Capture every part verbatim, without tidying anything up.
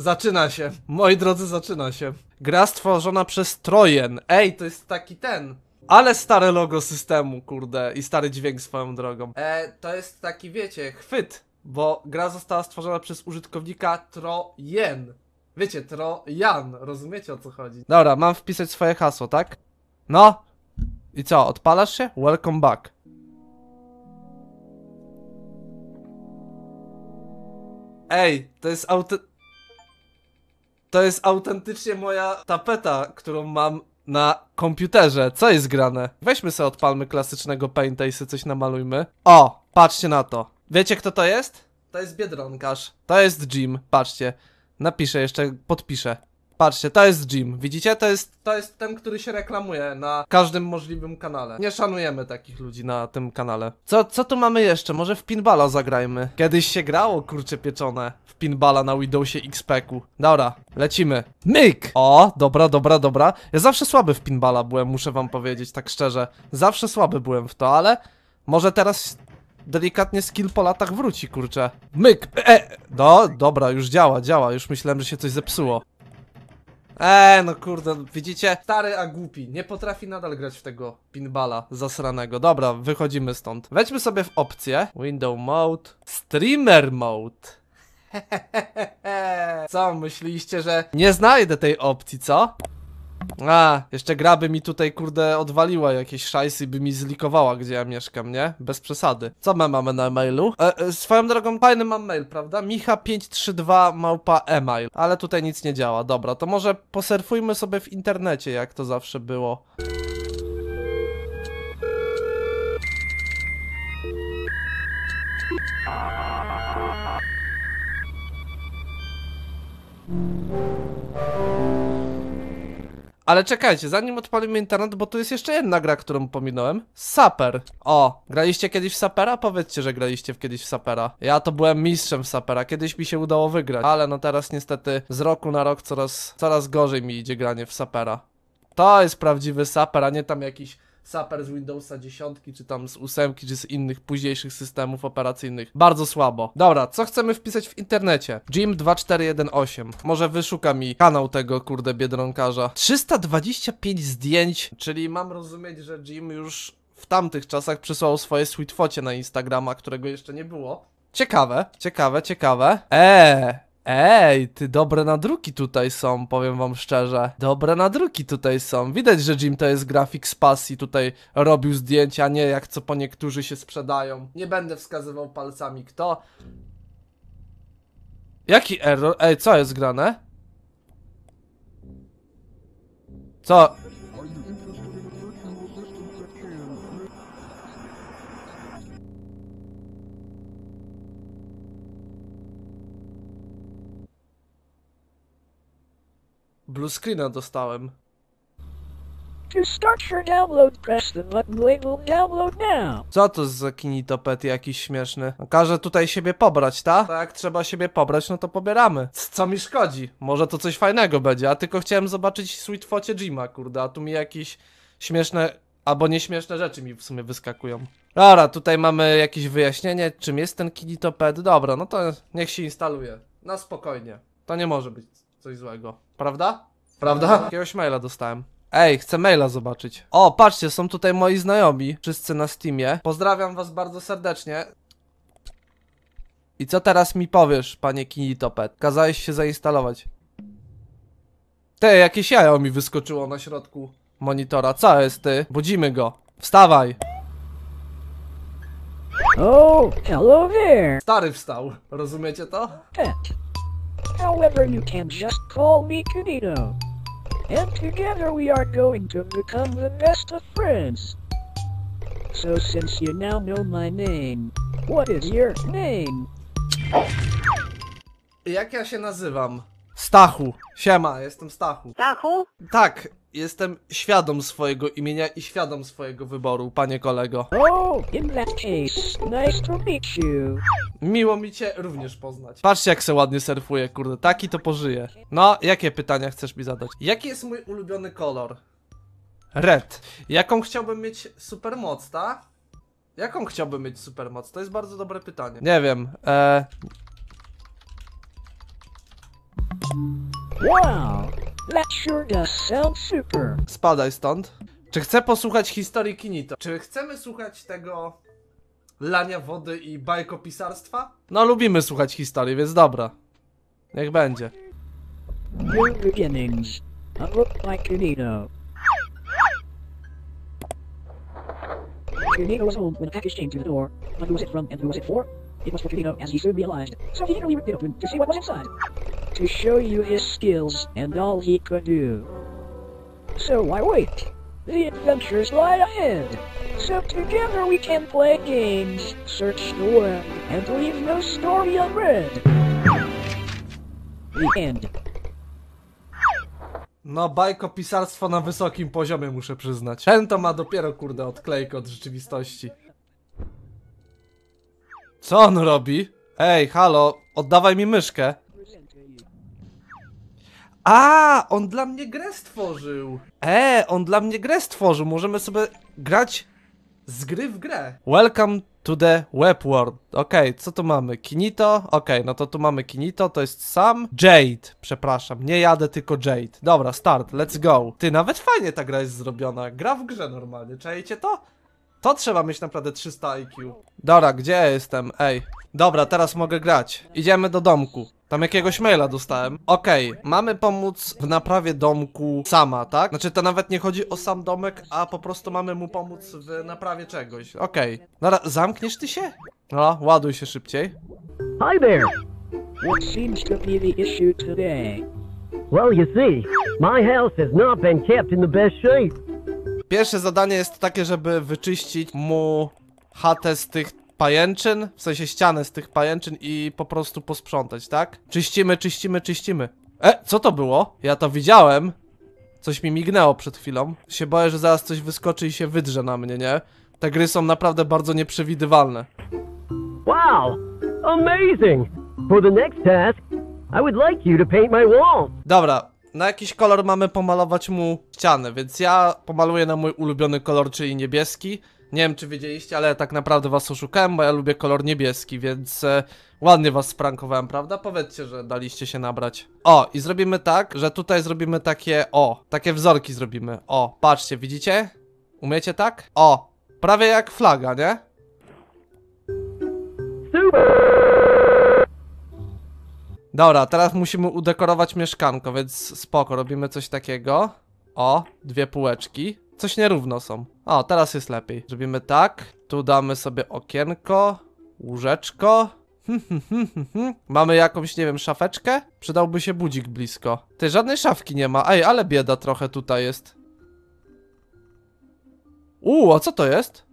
Zaczyna się, moi drodzy, zaczyna się. Gra stworzona przez Trojen. Ej, to jest taki ten. Ale stare logo systemu, kurde. I stary dźwięk swoją drogą. E, to jest taki, wiecie, chwyt. Bo gra została stworzona przez użytkownika Trojen. Wiecie, Trojan, rozumiecie, o co chodzi? Dobra, mam wpisać swoje hasło, tak? No. I co, odpalasz się? Welcome back. Ej, to jest auty... To jest autentycznie moja tapeta, którą mam na komputerze. Co jest grane? Weźmy sobie, odpalmy klasycznego Painta i sobie coś namalujmy. O, patrzcie na to. Wiecie, kto to jest? To jest biedronkarz. To jest Jim, patrzcie. Napiszę jeszcze, podpiszę. Patrzcie, to jest Jim. Widzicie? To jest, to jest ten, który się reklamuje na każdym możliwym kanale. Nie szanujemy takich ludzi na tym kanale. Co, co tu mamy jeszcze? Może w pinballa zagrajmy. Kiedyś się grało, kurcze pieczone, w pinballa na Windowsie X P ku. Dobra, lecimy. Myk! O, dobra, dobra, dobra. Ja zawsze słaby w pinballa byłem, muszę wam powiedzieć, tak szczerze. Zawsze słaby byłem w to, ale może teraz... Delikatnie skill po latach wróci, kurczę. Myk! E! No, dobra, już działa, działa. Już myślałem, że się coś zepsuło. Eee, no kurde, widzicie? Stary, a głupi. Nie potrafi nadal grać w tego pinballa zasranego. Dobra, wychodzimy stąd. Wejdźmy sobie w opcję. Window mode. Streamer mode. Co, myśliście, że nie znajdę tej opcji, co? A, jeszcze gra by mi tutaj, kurde, odwaliła jakieś szajsy i by mi zlikowała, gdzie ja mieszkam, nie? Bez przesady. Co my mamy na mailu? E, e, swoją drogą, fajny mam mail, prawda? micha pięć trzy dwa małpa e-mail. Ale tutaj nic nie działa. Dobra, to może posurfujmy sobie w internecie, jak to zawsze było. Ale czekajcie, zanim odpalimy internet, bo tu jest jeszcze jedna gra, którą pominąłem. Saper. O, graliście kiedyś w Sapera? Powiedzcie, że graliście kiedyś w Sapera. Ja to byłem mistrzem Sapera, kiedyś mi się udało wygrać. Ale no teraz niestety z roku na rok coraz, coraz gorzej mi idzie granie w Sapera. To jest prawdziwy Saper, a nie tam jakiś Saper z Windowsa dziesięć, czy tam z osiem, czy z innych późniejszych systemów operacyjnych. Bardzo słabo. Dobra, co chcemy wpisać w internecie? Jim dwa cztery jeden osiem. Może wyszuka mi kanał tego, kurde, biedronkarza. trzysta dwadzieścia pięć zdjęć, czyli mam rozumieć, że Jim już w tamtych czasach przysłał swoje sweet focie na Instagrama, którego jeszcze nie było. Ciekawe, ciekawe, ciekawe. Eee, ej, ty, dobre nadruki tutaj są, powiem wam szczerze. Dobre nadruki tutaj są. Widać, że Jim to jest grafik z pasji, tutaj robił zdjęcia, nie jak co po niektórzy się sprzedają. Nie będę wskazywał palcami kto. Jaki error? Ej, co jest grane? Co? Blue screena dostałem. To start your download, press the button labeled download now. Co to za Kinito Pet jakiś śmieszny? Każę tutaj siebie pobrać, ta? To jak trzeba siebie pobrać, no to pobieramy. Co mi szkodzi? Może to coś fajnego będzie, a tylko chciałem zobaczyć sweet focie Jima, kurde, a tu mi jakieś śmieszne albo nieśmieszne rzeczy mi w sumie wyskakują. Dobra, tutaj mamy jakieś wyjaśnienie, czym jest ten Kinito Pet. Dobra, no to niech się instaluje. Na spokojnie. To nie może być coś złego. Prawda? Prawda? Jakiegoś maila dostałem. Ej, chcę maila zobaczyć. O, patrzcie, są tutaj moi znajomi. Wszyscy na Steamie. Pozdrawiam was bardzo serdecznie. I co teraz mi powiesz, panie Kinito Pet? Kazałeś się zainstalować. Ty, jakieś jajo mi wyskoczyło na środku monitora. Co jest, ty? Budzimy go. Wstawaj. Oh, hello there. Stary wstał. Rozumiecie to? However, you can just call me Kinito, and together we are going to become the best of friends. So since you now know my name, what is your name? Jak ja się nazywam? Stachu. Siema, jestem Stachu. Stachu? Tak, jestem świadom swojego imienia i świadom swojego wyboru, panie kolego. Oh, in that case, nice to meet you. Miło mi cię również poznać. Patrzcie, jak se ładnie surfuje, kurde, taki to pożyje. No, jakie pytania chcesz mi zadać? Jaki jest mój ulubiony kolor? Red. Jaką chciałbym mieć supermoc, ta? Jaką chciałbym mieć supermoc? To jest bardzo dobre pytanie. Nie wiem, eee... Wow, that sure does sound super. Spadaj stąd. Czy chcę posłuchać historii Kinito? Czy chcemy słuchać tego lania wody i bajkopisarstwa? No lubimy słuchać historii, więc dobra. Niech będzie. New beginnings. I look like Kinito. Kinito was home when a package came to the door. But who was it from and who was it for? It was for Kinito, as he soon realized. So he eagerly ripped it open to see what was inside. To show you his skills and all he could do. So why wait? The adventures lie ahead. So together we can play games, search the world, and leave no story unread. The end. No bajkopisarstwo na wysokim poziomie, muszę przyznać. Ten to ma dopiero kurde odklejkę od rzeczywistości. Co on robi? Ej, halo, oddawaj mi myszkę. A, on dla mnie grę stworzył. E, on dla mnie grę stworzył. Możemy sobie grać z gry w grę. Welcome to the web world. Okej, okay, co tu mamy? Kinito? Okej, okay, no to tu mamy Kinito, to jest sam Jade, przepraszam, nie jadę tylko Jade. Dobra, start, let's go. Ty, nawet fajnie ta gra jest zrobiona. Gra w grze normalnie, czajecie to? To trzeba mieć naprawdę trzysta I Q. Dobra, gdzie ja jestem? Ej. Dobra, teraz mogę grać. Idziemy do domku. Tam jakiegoś maila dostałem. Okej, okay, mamy pomóc w naprawie domku sama, tak? Znaczy to nawet nie chodzi o sam domek, a po prostu mamy mu pomóc w naprawie czegoś. Okej. Okay. No, zamkniesz ty się? No, ładuj się szybciej. Hi there. What seems to be the issue today? Well, you see, my house has not been kept in the best shape. Pierwsze zadanie jest takie, żeby wyczyścić mu chatę z tych pajęczyn, w sensie ścianę z tych pajęczyn i po prostu posprzątać, tak? Czyścimy, czyścimy, czyścimy. E, co to było? Ja to widziałem. Coś mi mignęło przed chwilą. Się boję, że zaraz coś wyskoczy i się wydrze na mnie, nie? Te gry są naprawdę bardzo nieprzewidywalne. Wow! Amazing! For the next task, I would like you to paint my wall. Dobra. Na jakiś kolor mamy pomalować mu ścianę, więc ja pomaluję na mój ulubiony kolor, czyli niebieski. Nie wiem, czy wiedzieliście, ale tak naprawdę was oszukałem, bo ja lubię kolor niebieski, więc e, ładnie was sprankowałem, prawda? Powiedzcie, że daliście się nabrać. O, i zrobimy tak, że tutaj zrobimy takie, o, takie wzorki zrobimy. O, patrzcie, widzicie? Umiecie tak? O, prawie jak flaga, nie? Super! Dobra, teraz musimy udekorować mieszkanko, więc spoko, robimy coś takiego. O, dwie półeczki. Coś nierówno są. O, teraz jest lepiej. Zrobimy tak. Tu damy sobie okienko, łóżeczko. Mamy jakąś, nie wiem, szafeczkę? Przydałby się budzik blisko. Ty, żadnej szafki nie ma. Ej, ale bieda trochę tutaj jest. Uuu, a co to jest?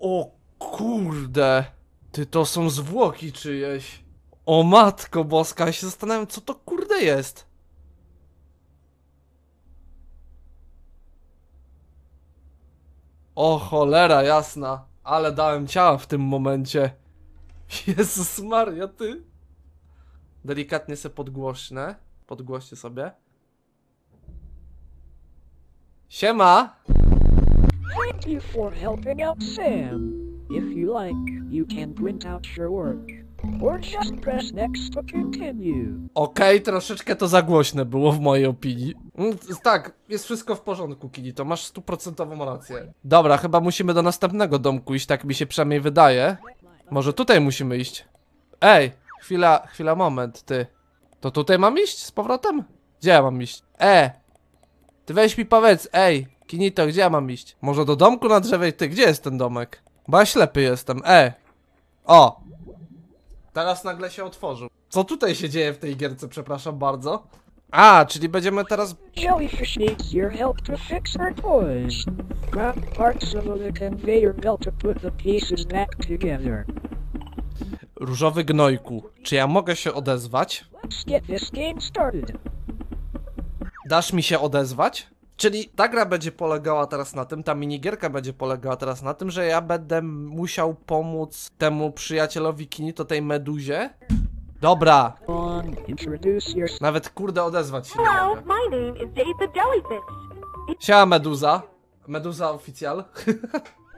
O kurde, ty, to są zwłoki czyjeś. O matko boska, ja się zastanawiam, co to kurde jest. O cholera jasna, ale dałem ciała w tym momencie. Jezus Maria, ty. Delikatnie se podgłośnę, podgłoście sobie. Siema. Thank you for helping out Sam. If you like, you can print out your work. Or just press next to continue. Okej, okay, troszeczkę to za głośne było w mojej opinii. Mm, tak, jest wszystko w porządku, Kinito, masz stuprocentową rację. Dobra, chyba musimy do następnego domku iść, tak mi się przynajmniej wydaje. Może tutaj musimy iść. Ej, chwila, chwila, moment, ty. To tutaj mam iść z powrotem? Gdzie ja mam iść? E, ty weź mi powiedz, ej. Kinito, gdzie ja mam iść? Może do domku na drzewie? Ty, gdzie jest ten domek? Bo ja ślepy jestem, e! O! Teraz nagle się otworzył. Co tutaj się dzieje w tej gierce, przepraszam bardzo? A, czyli będziemy teraz... Jellyfish needs your help to fix her toys. Grab parts of the conveyor belt to put the pieces back together. Różowy gnojku, czy ja mogę się odezwać? Let's get this game started. Dasz mi się odezwać? Czyli ta gra będzie polegała teraz na tym, ta minigierka będzie polegała teraz na tym, że ja będę musiał pomóc temu przyjacielowi Kinito, tej meduzie. Dobra. Nawet kurde odezwać się nie mogę. Siema meduza. Meduza oficjal.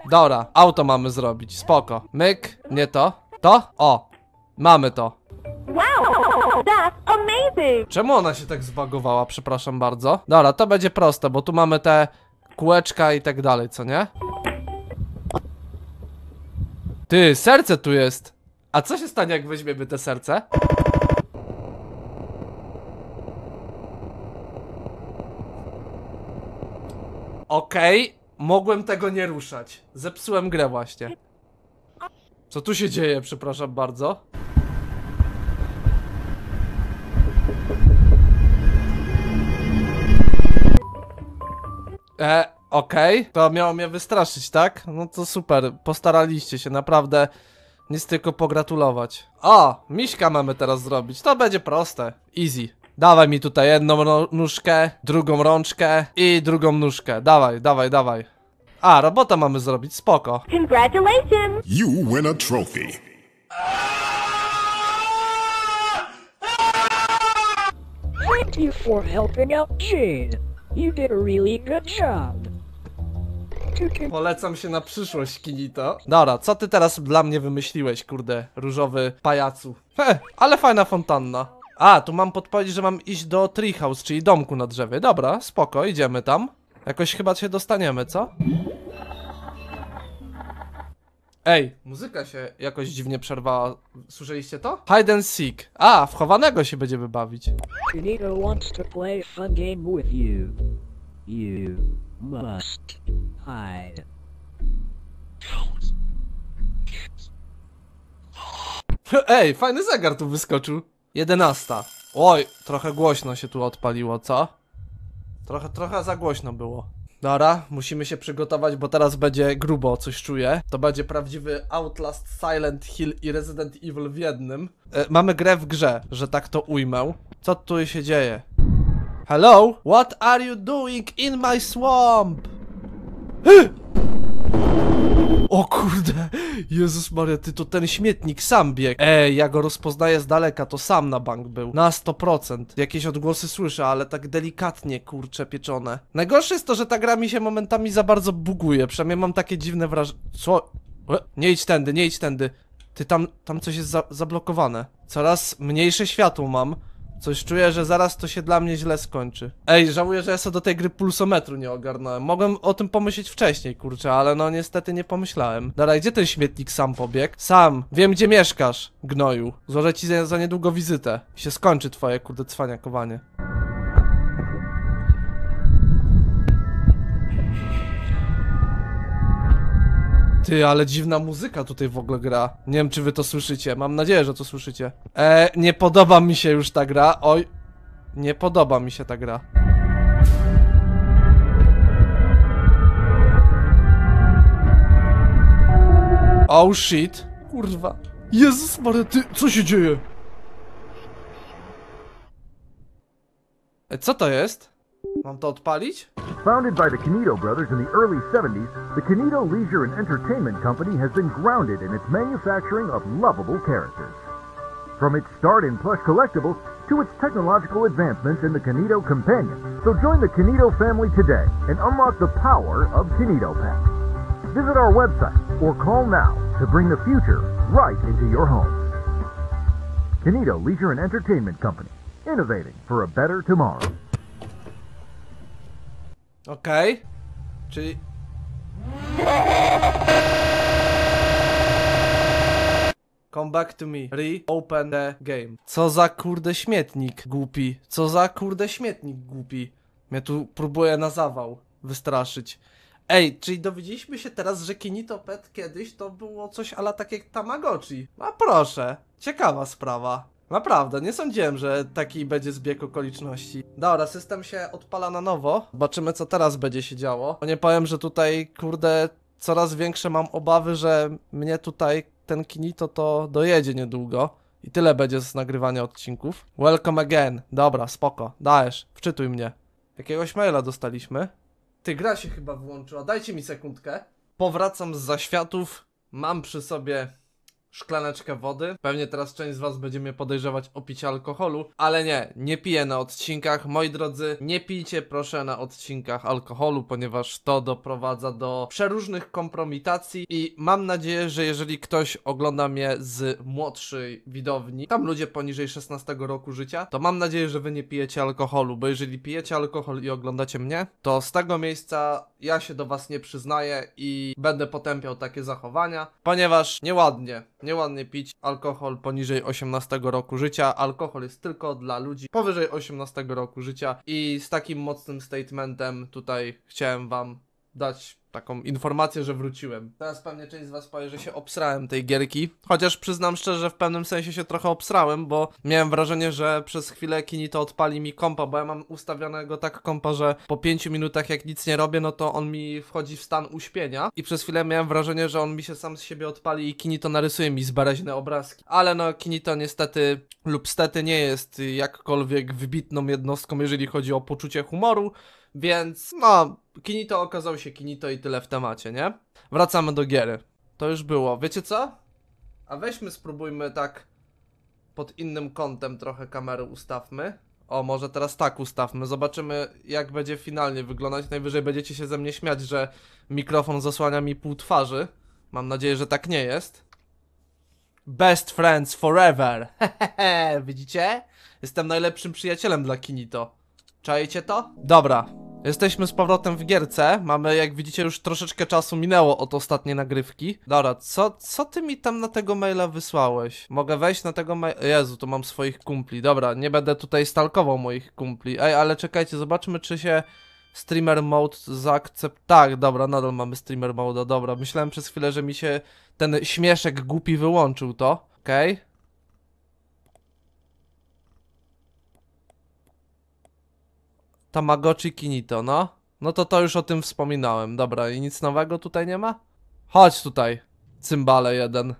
Dobra, auto mamy zrobić, spoko. Myk, nie to. To? O, mamy to. Wow, that's amazing! Czemu ona się tak zbagowała, przepraszam bardzo? Dobra, to będzie proste, bo tu mamy te kółeczka i tak dalej, co nie? Ty, serce tu jest. A co się stanie, jak weźmiemy te serce? Okej, okay, mogłem tego nie ruszać. Zepsułem grę właśnie. Co tu się dzieje, przepraszam bardzo? E, okej, okay. To miało mnie wystraszyć, tak? No to super, postaraliście się, naprawdę. Nic tylko pogratulować. O, miśka mamy teraz zrobić, to będzie proste. Easy. Dawaj mi tutaj jedną nóżkę, drugą rączkę i drugą nóżkę. Dawaj, dawaj, dawaj. A, robota mamy zrobić, spoko. Congratulations! You win a trophy. Thank you for helping out Jane. You did a really good job. Polecam się na przyszłość, Kinito. Dobra, co ty teraz dla mnie wymyśliłeś, kurde, różowy pajacu? He, ale fajna fontanna. A, tu mam podpowiedź, że mam iść do treehouse, czyli domku na drzewie. Dobra, spoko, idziemy tam. Jakoś chyba się dostaniemy, co? Ej, muzyka się jakoś dziwnie przerwała. Słyszeliście to? Hide and seek. A, w chowanego się będziemy bawić. Kinito wants to play fun game with you. You must hide. Ej, fajny zegar tu wyskoczył. jedenasta. Oj, trochę głośno się tu odpaliło, co? Trochę, trochę za głośno było. Dobra, musimy się przygotować, bo teraz będzie grubo, coś czuję. To będzie prawdziwy Outlast, Silent Hill i Resident Evil w jednym. E, mamy grę w grze, że tak to ujmę. Co tu się dzieje? Hello? What are you doing in my swamp? O kurde, Jezus Maria, ty to ten śmietnik sam biegł. Ej, ja go rozpoznaję z daleka, to sam na bank był. Na sto procent. Jakieś odgłosy słyszę, ale tak delikatnie, kurcze, pieczone. Najgorsze jest to, że ta gra mi się momentami za bardzo buguje. Przynajmniej mam takie dziwne wrażenie. Co? Nie idź tędy, nie idź tędy. Ty, tam, tam coś jest za zablokowane. Coraz mniejsze światło mam. Coś czuję, że zaraz to się dla mnie źle skończy. Ej, żałuję, że ja sobie do tej gry pulsometru nie ogarnąłem. Mogłem o tym pomyśleć wcześniej, kurczę, ale no niestety nie pomyślałem. Dobra, gdzie ten śmietnik sam pobiegł? Sam, wiem gdzie mieszkasz, gnoju. Złożę ci za, za niedługo wizytę. Się skończy twoje, kurde, cwaniakowanie. Ty, ale dziwna muzyka tutaj w ogóle gra. Nie wiem, czy wy to słyszycie. Mam nadzieję, że to słyszycie. Eee, nie podoba mi się już ta gra. Oj, nie podoba mi się ta gra. Oh shit. Kurwa. Jezus Maria, ty, co się dzieje? E, co to jest? Mam to odpalić? Founded by the Kinito brothers in the early seventies, the Kinito Leisure and Entertainment Company has been grounded in its manufacturing of lovable characters. From its start in plush collectibles to its technological advancements in the Kinito Companion. So join the Kinito family today and unlock the power of Kinito Pet. Visit our website or call now to bring the future right into your home. Kinito Leisure and Entertainment Company, innovating for a better tomorrow. Okej, okay. Czyli... Come back to me, reopen the game. Co za kurde śmietnik głupi, co za kurde śmietnik głupi. Mnie tu próbuje na zawał wystraszyć. Ej, czyli dowiedzieliśmy się teraz, że Kinito Pet kiedyś to było coś ala tak jak Tamagotchi. A proszę, ciekawa sprawa. Naprawdę, nie sądziłem, że taki będzie zbieg okoliczności. Dobra, system się odpala na nowo. Zobaczymy, co teraz będzie się działo. Nie powiem, że tutaj, kurde, coraz większe mam obawy, że mnie tutaj ten Kinito to dojedzie niedługo. I tyle będzie z nagrywania odcinków. Welcome again. Dobra, spoko. Dajesz, wczytuj mnie. Jakiegoś maila dostaliśmy. Ty, gra się chyba wyłączyła. Dajcie mi sekundkę. Powracam z zaświatów. Mam przy sobie szklaneczkę wody. Pewnie teraz część z was będzie mnie podejrzewać o picie alkoholu, ale nie, nie piję na odcinkach. Moi drodzy, nie pijcie proszę na odcinkach alkoholu, ponieważ to doprowadza do przeróżnych kompromitacji i mam nadzieję, że jeżeli ktoś ogląda mnie z młodszej widowni, tam ludzie poniżej szesnastego roku życia, to mam nadzieję, że wy nie pijecie alkoholu, bo jeżeli pijecie alkohol i oglądacie mnie, to z tego miejsca ja się do was nie przyznaję i będę potępiał takie zachowania, ponieważ nieładnie, nieładnie pić alkohol poniżej osiemnastego roku życia. Alkohol jest tylko dla ludzi powyżej osiemnastego roku życia i z takim mocnym statementem tutaj chciałem wam dać taką informację, że wróciłem. Teraz pewnie część z was powie, że się obsrałem tej gierki, chociaż przyznam szczerze, że w pewnym sensie się trochę obsrałem, bo miałem wrażenie, że przez chwilę Kinito odpali mi kompa, bo ja mam ustawionego tak kompa, że po pięciu minutach jak nic nie robię, no to on mi wchodzi w stan uśpienia i przez chwilę miałem wrażenie, że on mi się sam z siebie odpali i Kinito narysuje mi zbereźne obrazki. Ale no Kinito niestety lub stety nie jest jakkolwiek wybitną jednostką, jeżeli chodzi o poczucie humoru, więc no Kinito okazał się Kinito i tyle w temacie, nie? Wracamy do giery. To już było, wiecie co? A weźmy spróbujmy tak pod innym kątem trochę kamery ustawmy. O, może teraz tak ustawmy, zobaczymy jak będzie finalnie wyglądać. Najwyżej będziecie się ze mnie śmiać, że mikrofon zasłania mi pół twarzy. Mam nadzieję, że tak nie jest. Best friends forever. Hehehe, widzicie? Jestem najlepszym przyjacielem dla Kinito. Czajecie to? Dobra, jesteśmy z powrotem w gierce. Mamy, jak widzicie, już troszeczkę czasu minęło od ostatniej nagrywki. Dobra, co, co ty mi tam na tego maila wysłałeś? Mogę wejść na tego maila? Jezu, tu mam swoich kumpli. Dobra, nie będę tutaj stalkował moich kumpli. Ej, ale czekajcie, zobaczmy czy się streamer mode zaakcept... Tak, dobra, nadal mamy streamer mode, dobra. Myślałem przez chwilę, że mi się ten śmieszek głupi wyłączył to. Okej. Okay. Tamagotchi Kinito, no. No to to już o tym wspominałem, dobra, i nic nowego tutaj nie ma? Chodź tutaj, cymbale jeden.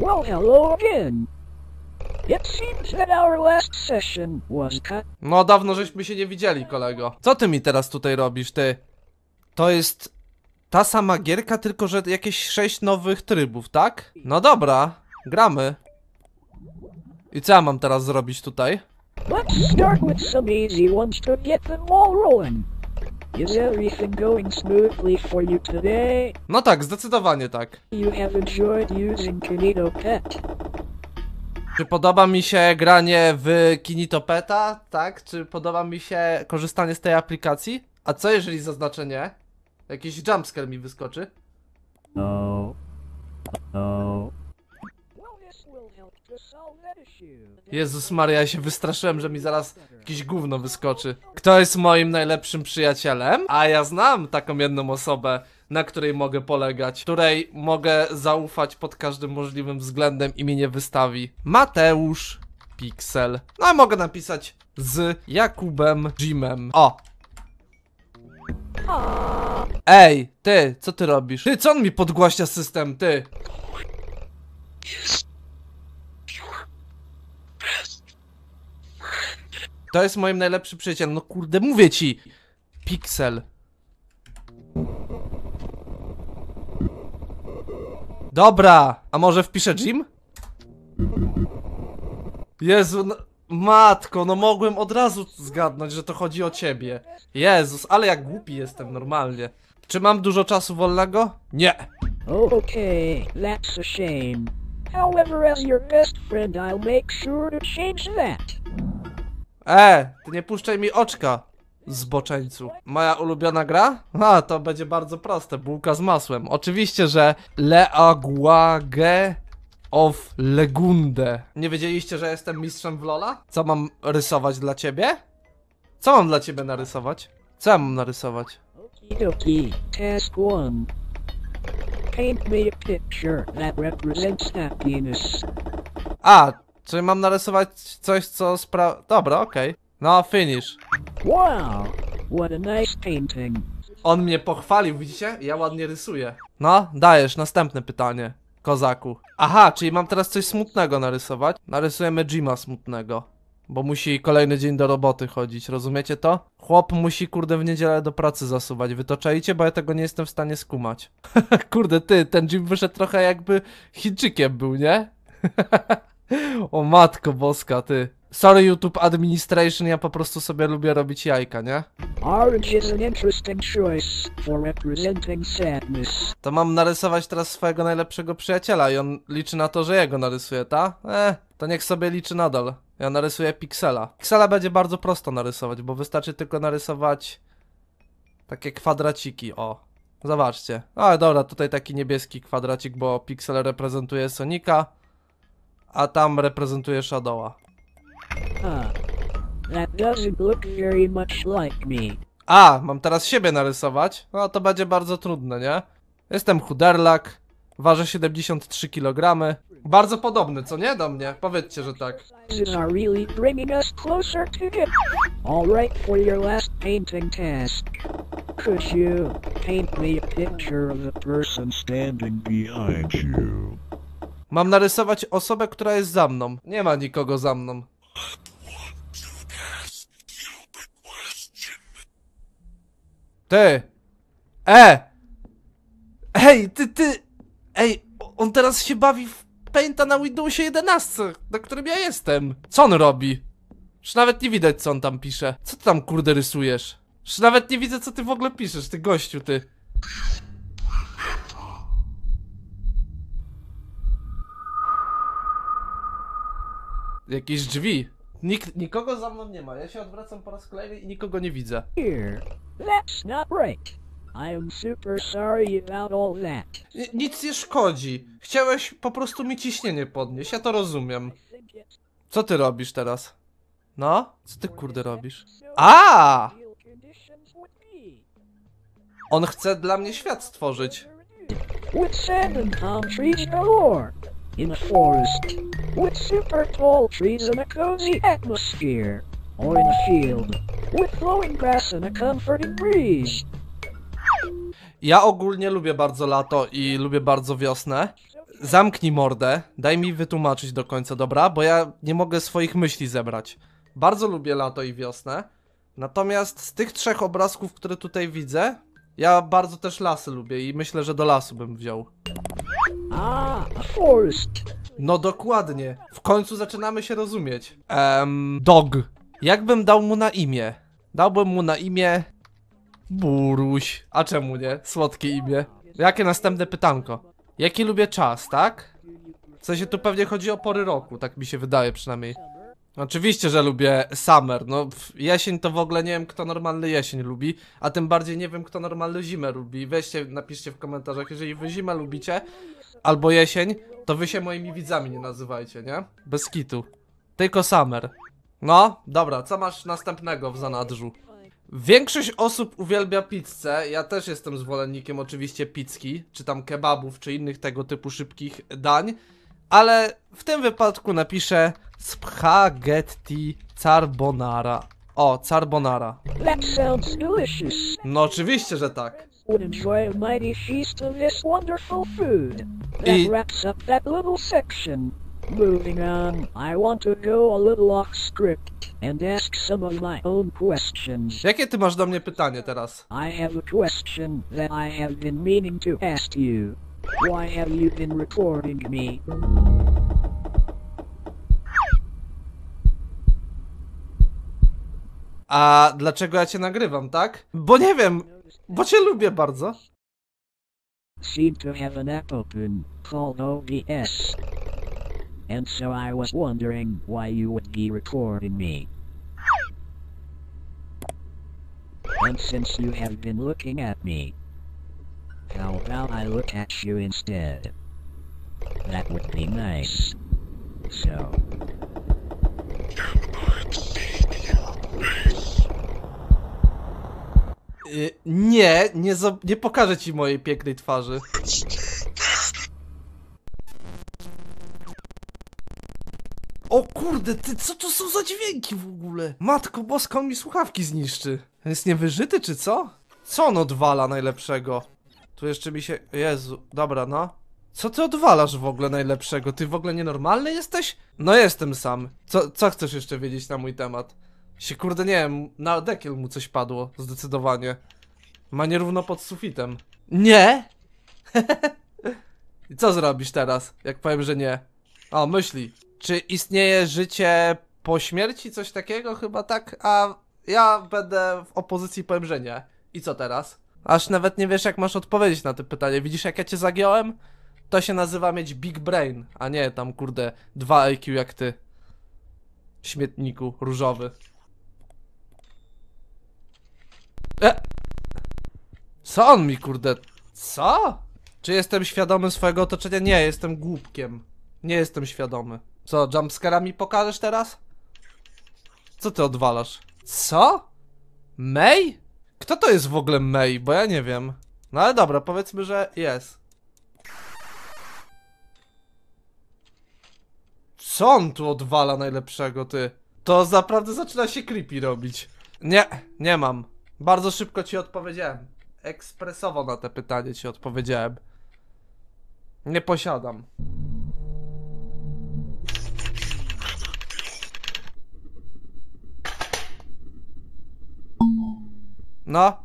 Well, hello again. It seems that our last session was cut. No dawno żeśmy się nie widzieli, kolego. Co ty mi teraz tutaj robisz, ty? To jest ta sama gierka, tylko że jakieś sześć nowych trybów, tak? No dobra, gramy. I co ja mam teraz zrobić tutaj? Let's start with some easy ones to get them all rolling. Is everything going smoothly for you today? No tak, zdecydowanie tak. You have enjoyed using Kinito Pet. Czy podoba mi się granie w Kinito Peta? Tak? Czy podoba mi się korzystanie z tej aplikacji? A co jeżeli zaznaczę nie? Jakiś jumpscare mi wyskoczy? No. No. Jezus Maria, ja się wystraszyłem, że mi zaraz jakieś gówno wyskoczy. Kto jest moim najlepszym przyjacielem? A ja znam taką jedną osobę, na której mogę polegać, której mogę zaufać pod każdym możliwym względem i mnie nie wystawi. Mateusz Pixel. No a mogę napisać z Jakubem Jimem. O! Ej, ty, co ty robisz? Ty, co on mi podgłaśnia system, ty? To jest moim najlepszym przyjacielem, no kurde, mówię ci! Pixel. Dobra, a może wpiszę Jim? Jezu, no, matko, no mogłem od razu zgadnąć, że to chodzi o ciebie. Jezus, ale jak głupi jestem normalnie. Czy mam dużo czasu wolnego? Nie. Okej, that's a shame. However, as your best friend, I'll make sure to change that. E, ty nie puszczaj mi oczka, zboczeńcu. Moja ulubiona gra? A, to będzie bardzo proste, bułka z masłem. Oczywiście, że Leaguage of Legunde. Nie wiedzieliście, że jestem mistrzem w Lola? Co mam rysować dla ciebie? Co mam dla ciebie narysować? Co ja mam narysować? Okidoki, task one. Paint me a picture that represents happiness. A, czyli mam narysować coś, co spra... Dobra, okej. Okay. No, finish. Wow, what a nice painting. On mnie pochwalił, widzicie? Ja ładnie rysuję. No, dajesz, następne pytanie, kozaku. Aha, czyli mam teraz coś smutnego narysować? Narysujemy Jima smutnego. bo musi kolejny dzień do roboty chodzić, rozumiecie to? Chłop musi, kurde, w niedzielę do pracy zasuwać, wy to czajcie, bo ja tego nie jestem w stanie skumać. Kurde, ty, ten Jim wyszedł trochę jakby Chińczykiem był, nie? O matko boska, ty. Sorry YouTube Administration, ja po prostu sobie lubię robić jajka, nie? Orange is an interesting choice for representing sadness. To mam narysować teraz swojego najlepszego przyjaciela i on liczy na to, że ja go narysuję, ta? Eh, to niech sobie liczy nadal. Ja narysuję Pixela. Pixela będzie bardzo prosto narysować, bo wystarczy tylko narysować takie kwadraciki, o. Zobaczcie. A dobra, tutaj taki niebieski kwadracik, bo Pixel reprezentuje Sonika, a tam reprezentuje Shadowa. Ah, that doesn't look very much like me. A, mam teraz siebie narysować? No to będzie bardzo trudne, nie? Jestem chuderlak, ważę siedemdziesiąt trzy kilogramy. Bardzo podobny, co nie? Do mnie, powiedzcie, że tak. Could you paint me a picture of the person standing behind you? Mam narysować osobę, która jest za mną. Nie ma nikogo za mną. Ty! E! Ej, ty, ty! Ej, on teraz się bawi w Painta na Windowsie jedenaście, na którym ja jestem. Co on robi? Już nawet nie widać, co on tam pisze. Co ty tam, kurde, rysujesz? Już nawet nie widzę, co ty w ogóle piszesz, ty gościu, ty. Jakieś drzwi. Nikt, nikogo za mną nie ma. Ja się odwracam po raz kolejny i nikogo nie widzę. N- nic nie szkodzi. Chciałeś po prostu mi ciśnienie podnieść, ja to rozumiem. Co ty robisz teraz? No? Co ty, kurde, robisz? A! On chce dla mnie świat stworzyć. In a forest, with super tall trees and a cozy atmosphere, or in a field, with flowing grass and a comforting breeze. Ja ogólnie lubię bardzo lato i lubię bardzo wiosnę. Zamknij mordę, daj mi wytłumaczyć do końca, dobra? Bo ja nie mogę swoich myśli zebrać. Bardzo lubię lato i wiosnę, natomiast z tych trzech obrazków, które tutaj widzę, ja bardzo też lasy lubię i myślę, że do lasu bym wziął. A, forest. No dokładnie, w końcu zaczynamy się rozumieć. Ehm, dog. Jakbym dał mu na imię? Dałbym mu na imię... Buruś. A czemu nie? Słodkie imię. Jakie następne pytanko? Jaki lubię czas, tak? W sensie tu pewnie chodzi o pory roku, tak mi się wydaje przynajmniej. Oczywiście, że lubię summer, no jesień to w ogóle nie wiem, kto normalny jesień lubi, a tym bardziej nie wiem, kto normalny zimę lubi. Weźcie, napiszcie w komentarzach, jeżeli wy zimę lubicie, albo jesień, to wy się moimi widzami nie nazywajcie, nie? Bez kitu. Tylko summer. No, dobra, co masz następnego w zanadrzu? Większość osób uwielbia pizzę, ja też jestem zwolennikiem oczywiście pizzki, czy tam kebabów, czy innych tego typu szybkich dań, ale w tym wypadku napiszę spaghetti carbonara. O, carbonara. That sounds delicious. No oczywiście, że tak. Would enjoy a mighty feast of this wonderful food. That wraps up that little section. Moving on, I want to go a little off script and ask some of my own questions. Jakie ty masz do mnie pytanie teraz? I have a question that I have been meaning to ask you. Why have you been recording me? A dlaczego ja cię nagrywam, tak? Bo nie wiem, bo cię lubię bardzo. Seem to have an app open called O B S. And so I was wondering why you would be recording me. And since you have been looking at me, how about I look at you instead? That would be nice. So... Nie, nie, nie pokażę ci mojej pięknej twarzy. O kurde, ty, co to są za dźwięki w ogóle? Matko boska, on mi słuchawki zniszczy. Jest niewyżyty czy co? Co on odwala najlepszego? Tu jeszcze mi się... Jezu, dobra no. Co ty odwalasz w ogóle najlepszego? Ty w ogóle nienormalny jesteś? No jestem sam. Co, co chcesz jeszcze wiedzieć na mój temat? Się kurde nie wiem, na dekiel mu coś padło, zdecydowanie. Ma nierówno pod sufitem. Nie? I co zrobisz teraz, jak powiem, że nie? O, myśli. Czy istnieje życie po śmierci? Coś takiego chyba tak? A ja będę w opozycji, powiem, że nie. I co teraz? Aż nawet nie wiesz, jak masz odpowiedzieć na to pytanie. Widzisz, jak ja cię zagiąłem? To się nazywa mieć big brain, a nie tam kurde dwa I Q jak ty. Śmietniku różowy. E! Co on mi kurde... Co? Czy jestem świadomy swojego otoczenia? Nie, jestem głupkiem. Nie jestem świadomy. Co, jumpscare'a mi pokażesz teraz? Co ty odwalasz? Co? Mei? Kto to jest w ogóle Mei? Bo ja nie wiem. No ale dobra, powiedzmy, że jest. Co on tu odwala najlepszego, ty? To naprawdę zaczyna się creepy robić. Nie, nie mam. Bardzo szybko ci odpowiedziałem. Ekspresowo na te pytanie ci odpowiedziałem. Nie posiadam. No.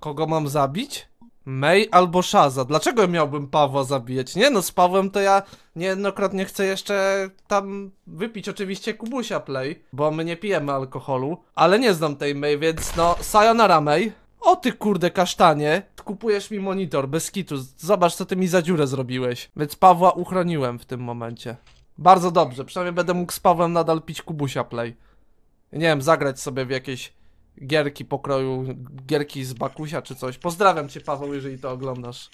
Kogo mam zabić? Mei albo Shaza. Dlaczego miałbym Pawła zabijać? Nie no, z Pawłem to ja niejednokrotnie chcę jeszcze tam wypić oczywiście Kubusia Play, bo my nie pijemy alkoholu, ale nie znam tej Mei, więc no, sayonara Mei. O ty kurde kasztanie, kupujesz mi monitor, bez kitu, zobacz co ty mi za dziurę zrobiłeś. Więc Pawła uchroniłem w tym momencie. Bardzo dobrze, przynajmniej będę mógł z Pawłem nadal pić Kubusia Play. Nie wiem, zagrać sobie w jakieś gierki pokroju, gierki z Bakusia czy coś. Pozdrawiam cię, Paweł, jeżeli to oglądasz.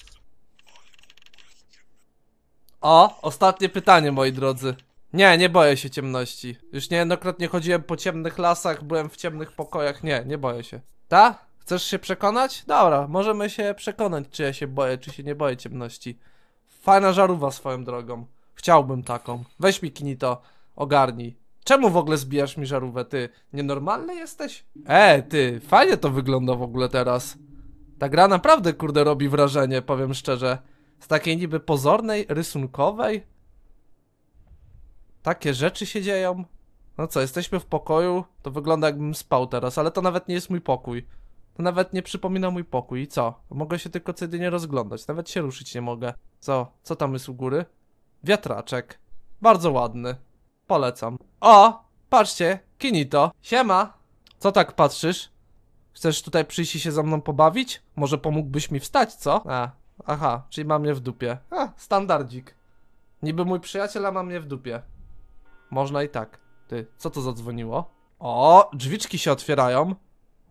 O, ostatnie pytanie, moi drodzy. Nie, nie boję się ciemności. Już niejednokrotnie chodziłem po ciemnych lasach, byłem w ciemnych pokojach. Nie, nie boję się. Ta? Chcesz się przekonać? Dobra, możemy się przekonać, czy ja się boję, czy się nie boję ciemności. Fajna żarówa swoją drogą. Chciałbym taką. Weź mi, Kinito, ogarnij. Czemu w ogóle zbijasz mi żarówę, ty? Nienormalny jesteś? E, ty, fajnie to wygląda w ogóle teraz. Ta gra naprawdę, kurde, robi wrażenie, powiem szczerze. Z takiej niby pozornej, rysunkowej. Takie rzeczy się dzieją. No co, jesteśmy w pokoju, to wygląda jakbym spał teraz, ale to nawet nie jest mój pokój. To nawet nie przypomina mój pokój. I co? Mogę się tylko codziennie rozglądać, nawet się ruszyć nie mogę. Co? Co tam jest u góry? Wiatraczek. Bardzo ładny. Polecam. O! Patrzcie! Kinito! Siema! Co tak patrzysz? Chcesz tutaj przyjść i się ze mną pobawić? Może pomógłbyś mi wstać, co? A, aha, czyli ma mnie w dupie. A, standardzik. Niby mój przyjaciel, a ma mnie w dupie. Można i tak. Ty, co to zadzwoniło? O, drzwiczki się otwierają.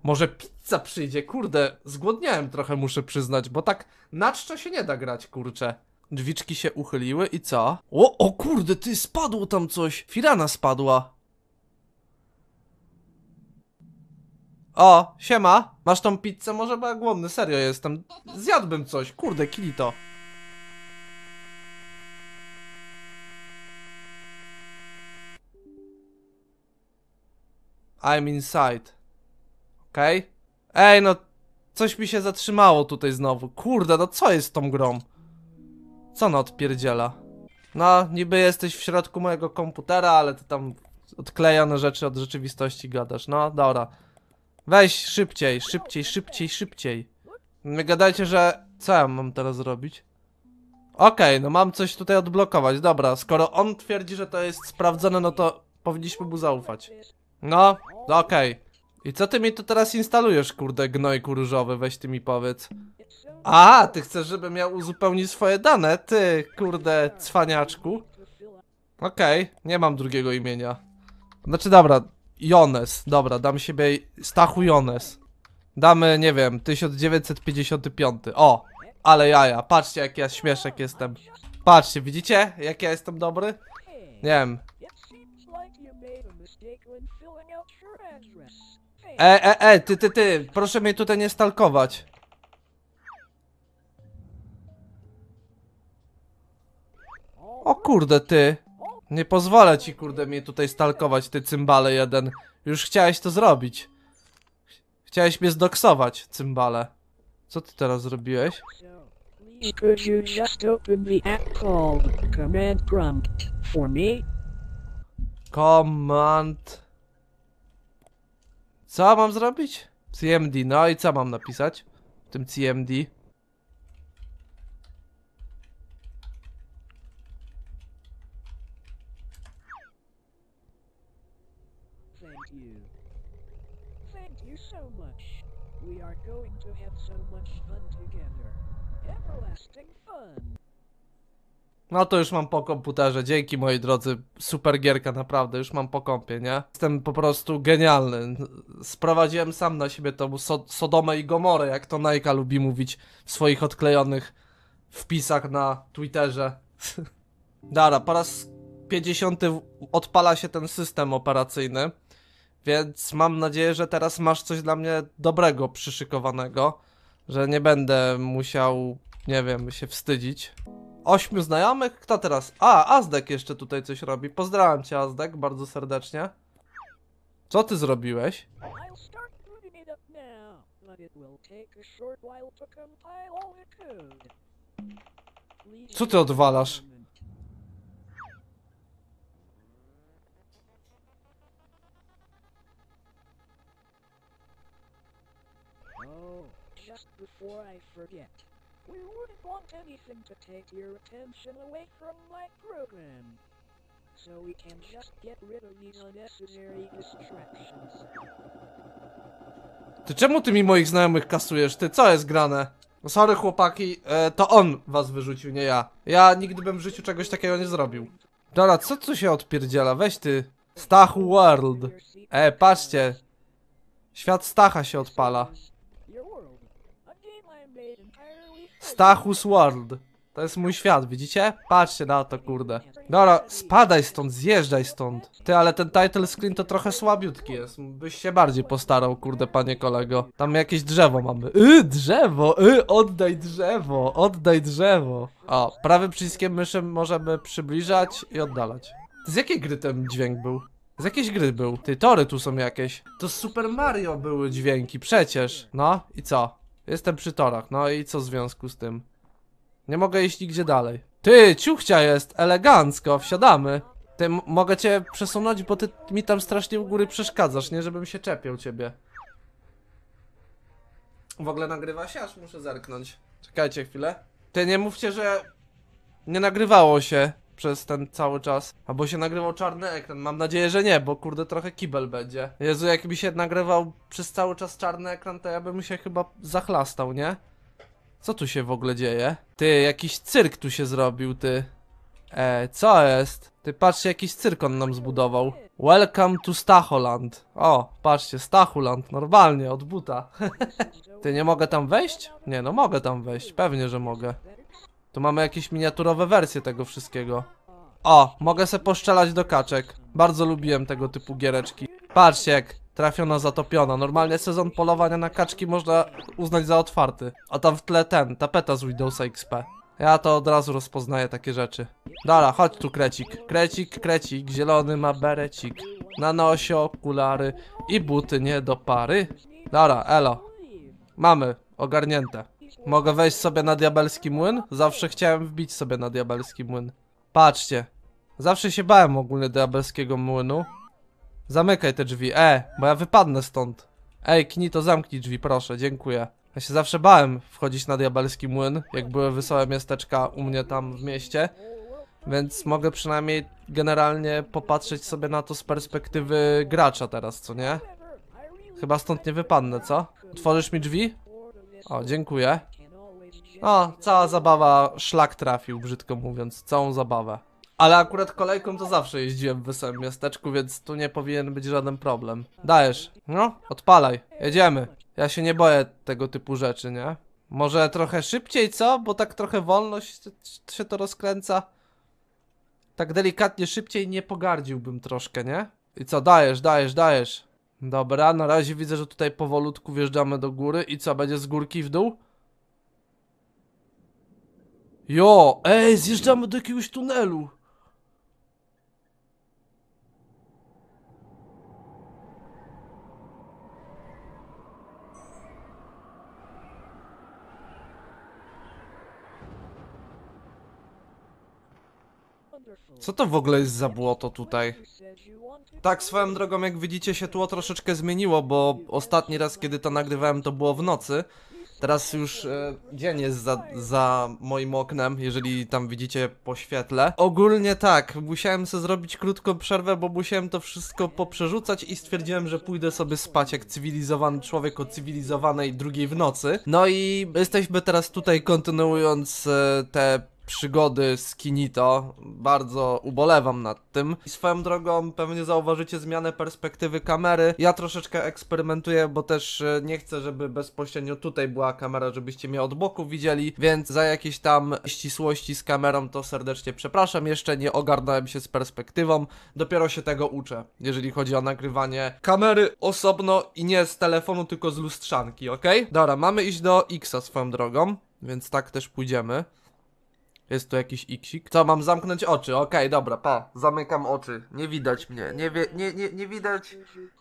Może pizza przyjdzie? Kurde, zgłodniałem trochę, muszę przyznać, bo tak na czczo się nie da grać, kurczę. Drzwiczki się uchyliły i co? O, o kurde, ty, spadło tam coś. Firana spadła. O, siema. Masz tą pizzę? Może, bo ja głodny, serio jestem. Zjadłbym coś, kurde, Kinito. I'm inside. Okej. Okay. Ej, no, coś mi się zatrzymało tutaj znowu. Kurde, no co jest z tą grą? Co ona odpierdziela? No, niby jesteś w środku mojego komputera, ale ty tam odklejone rzeczy od rzeczywistości gadasz. No, dobra. Weź szybciej, szybciej, szybciej, szybciej. Nie gadajcie, że... Co ja mam teraz robić? Okej, okay, no mam coś tutaj odblokować. Dobra, skoro on twierdzi, że to jest sprawdzone, no to powinniśmy mu zaufać. No, okej. Okay. I co ty mi tu teraz instalujesz, kurde, gnojku różowy, weź ty mi powiedz. A, ty chcesz, żebym miał uzupełnić swoje dane? Ty, kurde, cwaniaczku. Okej, okay, nie mam drugiego imienia. Znaczy, dobra, Jones, dobra, dam siebie Stachu Jones. Damy, nie wiem, tysiąc dziewięćset pięćdziesiąty piąty. O, ale jaja, patrzcie, jak ja śmieszek jestem. Patrzcie, widzicie, jak ja jestem dobry? Nie wiem. E, e, e, ty, ty, ty, proszę mnie tutaj nie stalkować. O kurde, ty. Nie pozwolę ci, kurde, mnie tutaj stalkować, ty cymbale jeden. Już chciałeś to zrobić. Chciałeś mnie zdoksować, cymbale. Co ty teraz zrobiłeś? Could you just open the app called Command Prompt for me? Command... Co mam zrobić? C M D, no i co mam napisać w tym C M D? No to już mam po komputerze, dzięki moi drodzy, super gierka naprawdę, już mam po kompie, nie? Jestem po prostu genialny, sprowadziłem sam na siebie tą so Sodomę i Gomorę, jak to Najka lubi mówić w swoich odklejonych wpisach na Twitterze. Dara, po raz pięćdziesiąty odpala się ten system operacyjny, więc mam nadzieję, że teraz masz coś dla mnie dobrego przyszykowanego, że nie będę musiał, nie wiem, się wstydzić. Ośmiu znajomych? Kto teraz? A, Azdek jeszcze tutaj coś robi. Pozdrawiam cię, Azdek, bardzo serdecznie. Co ty zrobiłeś? Co ty odwalasz? We wouldn't want anything to take your attention away from my program, so we can just get rid of these unnecessary distractions. Ty czemu ty mi moich znajomych kasujesz? Ty, co jest grane? No sorry chłopaki, e, to on was wyrzucił, nie ja. Ja nigdy bym w życiu czegoś takiego nie zrobił. Dobra, co tu się odpierdziela? Weź ty. Stachu World. E, patrzcie. Świat Stacha się odpala. Stachu's World. To jest mój świat, widzicie? Patrzcie na to, kurde. Dobra, spadaj stąd, zjeżdżaj stąd. Ty, ale ten title screen to trochę słabiutki jest. Byś się bardziej postarał, kurde, panie kolego. Tam jakieś drzewo mamy. Yy, drzewo, yy, oddaj drzewo, oddaj drzewo. O, prawym przyciskiem myszy możemy przybliżać i oddalać. Z jakiej gry ten dźwięk był? Z jakiejś gry był. Ty, tory tu są jakieś. To z Super Mario były dźwięki, przecież. No, i co? Jestem przy torach, no i co w związku z tym? Nie mogę iść nigdzie dalej. Ty, ciuchcia jest, elegancko, wsiadamy. Ty, mogę cię przesunąć, bo ty mi tam strasznie u góry przeszkadzasz, nie? Żebym się czepiał ciebie. W ogóle nagrywa się, aż muszę zerknąć. Czekajcie chwilę. Ty, nie mówcie, że nie nagrywało się przez ten cały czas. Albo się nagrywał czarny ekran, mam nadzieję, że nie, bo kurde trochę kibel będzie. Jezu, jak mi się nagrywał przez cały czas czarny ekran, to ja bym się chyba zachlastał, nie? Co tu się w ogóle dzieje? Ty, jakiś cyrk tu się zrobił, ty. E, co jest? Ty, patrzcie, jakiś cyrk on nam zbudował. Welcome to Stacholand. O, patrzcie, Stacholand, normalnie, od buta. Ty, nie mogę tam wejść? Nie, no mogę tam wejść, pewnie, że mogę. Tu mamy jakieś miniaturowe wersje tego wszystkiego. O, mogę se poszczelać do kaczek. Bardzo lubiłem tego typu giereczki. Patrzcie jak trafiona, zatopiona. Normalnie sezon polowania na kaczki można uznać za otwarty. A tam w tle ten, tapeta z Windowsa X P. Ja to od razu rozpoznaję takie rzeczy. Dobra, chodź tu krecik. Krecik, krecik, zielony ma berecik. Na nosie okulary i buty nie do pary. Dobra, elo. Mamy, ogarnięte. Mogę wejść sobie na diabelski młyn? Zawsze chciałem wbić sobie na diabelski młyn. Patrzcie. Zawsze się bałem ogólnie diabelskiego młynu. Zamykaj te drzwi. E, bo ja wypadnę stąd. Ej, Kinito, zamknij drzwi, proszę, dziękuję. Ja się zawsze bałem wchodzić na diabelski młyn, jak były wesołe miasteczka u mnie tam w mieście. Więc mogę przynajmniej generalnie popatrzeć sobie na to z perspektywy gracza teraz, co nie? Chyba stąd nie wypadnę, co? Otworzysz mi drzwi? O, dziękuję. O, cała zabawa, szlak trafił, brzydko mówiąc, całą zabawę. Ale akurat kolejką to zawsze jeździłem w wesołym miasteczku, więc tu nie powinien być żaden problem. Dajesz, no, odpalaj, jedziemy. Ja się nie boję tego typu rzeczy, nie? Może trochę szybciej, co? Bo tak trochę wolność się to rozkręca. Tak delikatnie szybciej nie pogardziłbym troszkę, nie? I co, dajesz, dajesz, dajesz. Dobra, na razie widzę, że tutaj powolutku wjeżdżamy do góry. I co, będzie z górki w dół? Jo, ej, zjeżdżamy do jakiegoś tunelu. Co to w ogóle jest za błoto tutaj? Tak, swoją drogą, jak widzicie, się tło troszeczkę zmieniło, bo ostatni raz, kiedy to nagrywałem, to było w nocy. Teraz już e, dzień jest za, za moim oknem, jeżeli tam widzicie po świetle. Ogólnie tak, musiałem sobie zrobić krótką przerwę, bo musiałem to wszystko poprzerzucać i stwierdziłem, że pójdę sobie spać jak cywilizowany człowiek o cywilizowanej drugiej w nocy. No i jesteśmy teraz tutaj, kontynuując e, te przygody z Kinito. Bardzo ubolewam nad tym. I swoją drogą pewnie zauważycie zmianę perspektywy kamery. Ja troszeczkę eksperymentuję, bo też nie chcę, żeby bezpośrednio tutaj była kamera, żebyście mnie od boku widzieli, więc za jakieś tam ścisłości z kamerą to serdecznie przepraszam. Jeszcze nie ogarnąłem się z perspektywą. Dopiero się tego uczę, jeżeli chodzi o nagrywanie kamery osobno i nie z telefonu, tylko z lustrzanki, ok? Dobra, mamy iść do Xa swoją drogą, więc tak też pójdziemy. Jest tu jakiś iksik. Co, mam zamknąć oczy? Okej, okay, dobra, pa. Zamykam oczy. Nie widać mnie. Nie, wie, nie, nie, nie widać.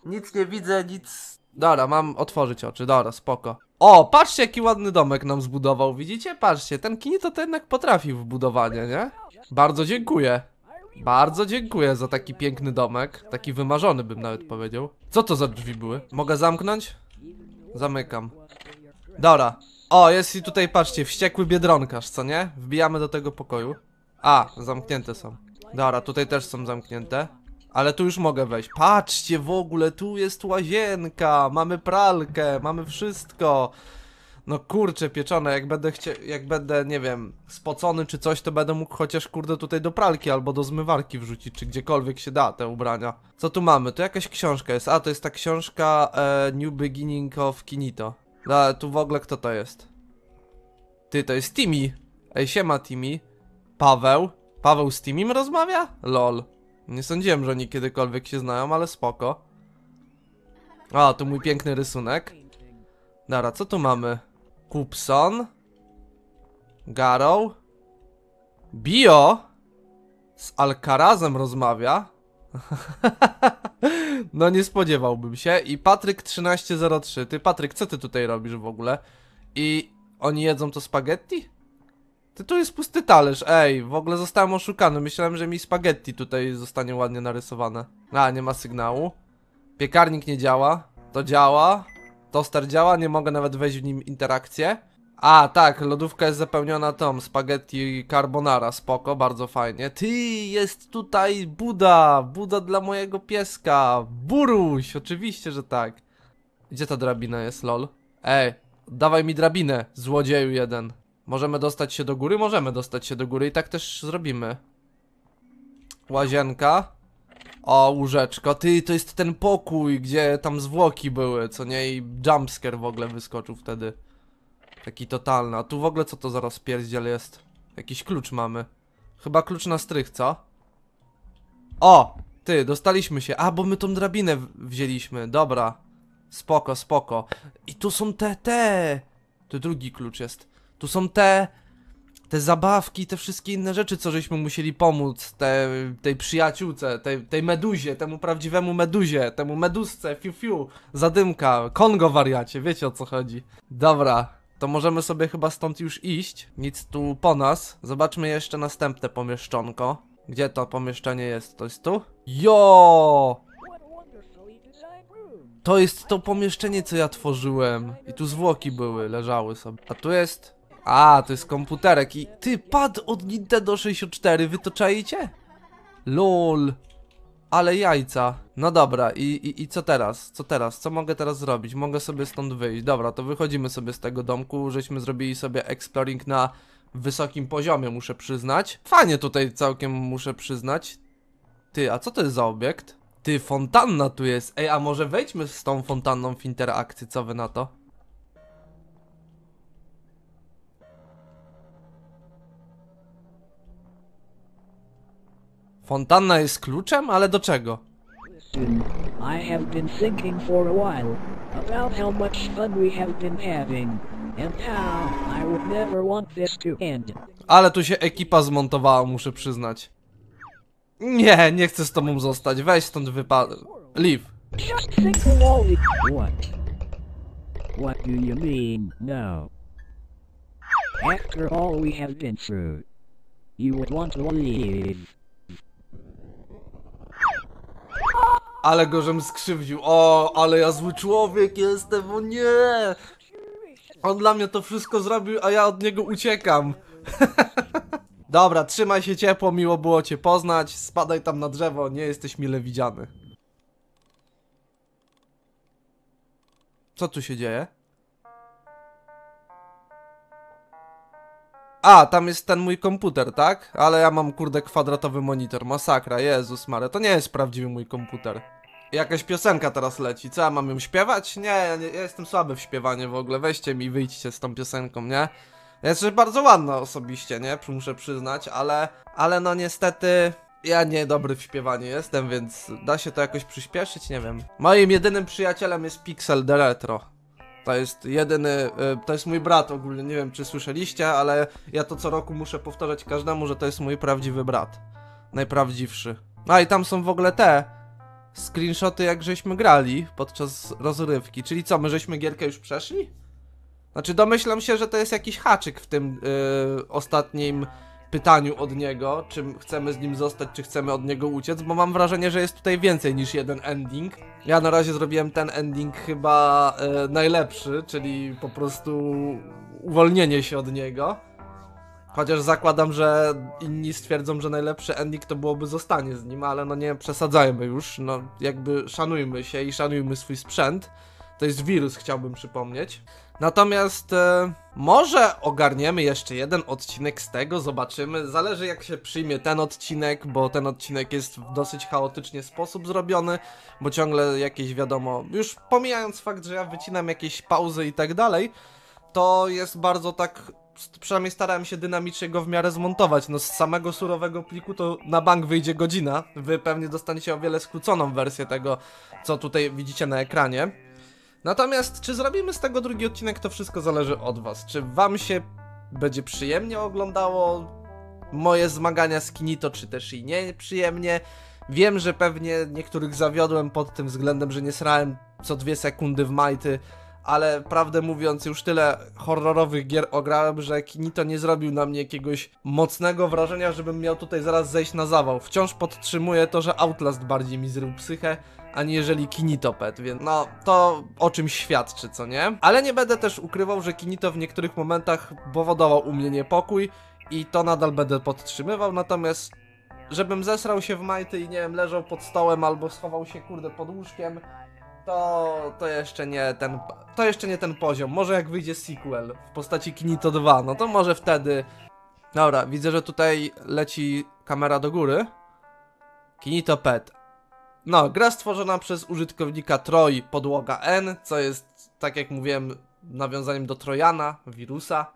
Nic nie widzę, nic. Dobra, mam otworzyć oczy. Dobra, spoko. O, patrzcie, jaki ładny domek nam zbudował. Widzicie? Patrzcie, ten Kinito to jednak potrafił w budowanie, nie? Bardzo dziękuję. Bardzo dziękuję za taki piękny domek. Taki wymarzony, bym nawet powiedział. Co to za drzwi były? Mogę zamknąć? Zamykam. Dobra. O, jest i tutaj, patrzcie, wściekły biedronkarz, co nie? Wbijamy do tego pokoju. A, zamknięte są. Dobra, tutaj też są zamknięte. Ale tu już mogę wejść. Patrzcie, w ogóle, tu jest łazienka, mamy pralkę, mamy wszystko. No kurczę, pieczone, jak będę chciał, jak będę, nie wiem, spocony czy coś, to będę mógł chociaż, kurde, tutaj do pralki albo do zmywarki wrzucić, czy gdziekolwiek się da te ubrania. Co tu mamy? Tu jakaś książka jest. A, to jest ta książka e, New Beginning of Kinito. No, tu w ogóle kto to jest? Ty, to jest Timi. Ej, siema Timi. Paweł? Paweł z Timim rozmawia? Lol. Nie sądziłem, że oni kiedykolwiek się znają, ale spoko. O, tu mój piękny rysunek. Dobra, co tu mamy? Kupson Garrow Bio z Alcarazem rozmawia. No nie spodziewałbym się. I Patryk trzynaście zero trzy. Ty, Patryk, co ty tutaj robisz w ogóle? I oni jedzą to spaghetti? Ty, tu jest pusty talerz. Ej, w ogóle zostałem oszukany. Myślałem, że mi spaghetti tutaj zostanie ładnie narysowane. A, nie ma sygnału. Piekarnik nie działa. To działa. Toster działa, nie mogę nawet wejść w nim interakcję. A, tak, lodówka jest zapełniona tą spaghetti carbonara, spoko, bardzo fajnie. Ty, jest tutaj Buda, Buda dla mojego pieska, Buruś, oczywiście, że tak. Gdzie ta drabina jest, lol? Ej, dawaj mi drabinę, złodzieju jeden. Możemy dostać się do góry? Możemy dostać się do góry i tak też zrobimy. Łazienka. O, łóżeczko, ty, to jest ten pokój, gdzie tam zwłoki były, co nie? I jumpscare w ogóle wyskoczył wtedy. Taki totalny. A tu w ogóle co to za rozpierdziel jest? Jakiś klucz mamy. Chyba klucz na strych, co? O! Ty, dostaliśmy się. A, bo my tą drabinę wzięliśmy. Dobra. Spoko, spoko. I tu są te, te. Tu drugi klucz jest. Tu są te... Te zabawki, te wszystkie inne rzeczy, co żeśmy musieli pomóc te, tej przyjaciółce, tej, tej meduzie, temu prawdziwemu meduzie, temu medusce, fiu fiu, zadymka, Kongo wariacie, wiecie o co chodzi. Dobra, to możemy sobie chyba stąd już iść, nic tu po nas. Zobaczmy jeszcze następne pomieszczonko. Gdzie to pomieszczenie jest? To jest tu? Jo! To jest to pomieszczenie, co ja tworzyłem. I tu zwłoki były, leżały sobie. A tu jest... A, to jest komputerek i... Ty, pad od Nintendo sześćdziesiąt cztery, wy to czajecie? Lol. Ale jajca. No dobra, i, i, i co teraz? Co teraz? Co mogę teraz zrobić? Mogę sobie stąd wyjść. Dobra, to wychodzimy sobie z tego domku, żeśmy zrobili sobie exploring na wysokim poziomie, muszę przyznać. Fajnie tutaj całkiem, muszę przyznać. Ty, a co to jest za obiekt? Ty, fontanna tu jest. Ej, a może wejdźmy z tą fontanną w interakcję, co wy na to? Fontanna jest kluczem, ale do czego? Ale tu się ekipa zmontowała, muszę przyznać. Nie, nie chcę z tobą zostać. Weź stąd wypad... Leave. Ale go żem skrzywdził. O, ale ja zły człowiek jestem, o nie! On dla mnie to wszystko zrobił, a ja od niego uciekam. Dobra, trzymaj się ciepło, miło było cię poznać. Spadaj tam na drzewo, nie jesteś mile widziany. Co tu się dzieje? A, tam jest ten mój komputer, tak? Ale ja mam, kurde, kwadratowy monitor. Masakra, Jezus Maria, to nie jest prawdziwy mój komputer. Jakaś piosenka teraz leci, co ja mam ją śpiewać? Nie, ja, nie, ja jestem słaby w śpiewanie w ogóle, weźcie mi, wyjdźcie z tą piosenką, nie? Jest bardzo ładna osobiście, nie? Muszę przyznać, ale... Ale no niestety... Ja nie dobry w śpiewaniu jestem, więc da się to jakoś przyspieszyć? Nie wiem. Moim jedynym przyjacielem jest Pixel Deletro. To jest jedyny... To jest mój brat ogólnie, nie wiem czy słyszeliście, ale ja to co roku muszę powtarzać każdemu, że to jest mój prawdziwy brat. Najprawdziwszy. A i tam są w ogóle te screenshoty, jak żeśmy grali podczas rozrywki. Czyli co, my żeśmy gierkę już przeszli? Znaczy domyślam się, że to jest jakiś haczyk w tym yy, ostatnim pytaniu od niego, czy chcemy z nim zostać, czy chcemy od niego uciec, bo mam wrażenie, że jest tutaj więcej niż jeden ending. Ja na razie zrobiłem ten ending chyba yy, najlepszy, czyli po prostu uwolnienie się od niego. Chociaż zakładam, że inni stwierdzą, że najlepszy ending to byłoby zostanie z nim, ale no nie przesadzajmy już, no jakby szanujmy się i szanujmy swój sprzęt. To jest wirus, chciałbym przypomnieć. Natomiast e, może ogarniemy jeszcze jeden odcinek z tego, zobaczymy. Zależy jak się przyjmie ten odcinek, bo ten odcinek jest w dosyć chaotyczny sposób zrobiony, bo ciągle jakieś wiadomo, już pomijając fakt, że ja wycinam jakieś pauzy i tak dalej, to jest bardzo tak, przynajmniej starałem się dynamicznie go w miarę zmontować. No z samego surowego pliku to na bank wyjdzie godzina. Wy pewnie dostaniecie o wiele skróconą wersję tego, co tutaj widzicie na ekranie. Natomiast, czy zrobimy z tego drugi odcinek, to wszystko zależy od was. Czy wam się będzie przyjemnie oglądało moje zmagania z Kinito, czy też i nie przyjemnie. Wiem, że pewnie niektórych zawiodłem pod tym względem, że nie srałem co dwie sekundy w majty, ale prawdę mówiąc już tyle horrorowych gier ograłem, że Kinito nie zrobił na mnie jakiegoś mocnego wrażenia, żebym miał tutaj zaraz zejść na zawał. Wciąż podtrzymuję to, że Outlast bardziej mi zrył psychę, aniżeli Kinito Pet, więc no to o czym świadczy, co nie? Ale nie będę też ukrywał, że Kinito w niektórych momentach powodował u mnie niepokój i to nadal będę podtrzymywał, natomiast żebym zesrał się w majty i nie wiem, leżał pod stołem albo schował się kurde pod łóżkiem, to, to jeszcze nie ten, to jeszcze nie ten poziom. Może jak wyjdzie sequel w postaci Kinito dwa, no to może wtedy... Dobra, widzę, że tutaj leci kamera do góry. Kinito Pet. No, gra stworzona przez użytkownika Troj, podłoga N, co jest, tak jak mówiłem, nawiązaniem do Trojana, wirusa,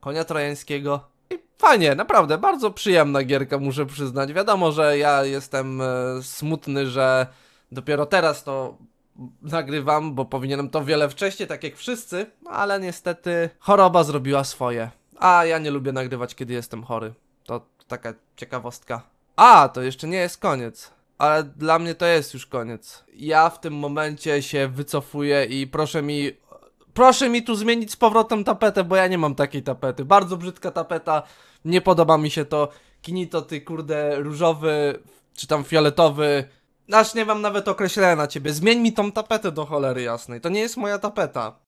konia trojańskiego. I fajnie, naprawdę, bardzo przyjemna gierka, muszę przyznać. Wiadomo, że ja jestem e, smutny, że dopiero teraz to nagrywam, bo powinienem to wiele wcześniej, tak jak wszyscy, ale niestety choroba zrobiła swoje. A ja nie lubię nagrywać, kiedy jestem chory. To taka ciekawostka. A, to jeszcze nie jest koniec. Ale dla mnie to jest już koniec. Ja w tym momencie się wycofuję i proszę mi... Proszę mi tu zmienić z powrotem tapetę, bo ja nie mam takiej tapety. Bardzo brzydka tapeta, nie podoba mi się to. Kinito, ty kurde różowy, czy tam fioletowy. Aż nie mam nawet określenia na ciebie. Zmień mi tą tapetę do cholery jasnej, to nie jest moja tapeta.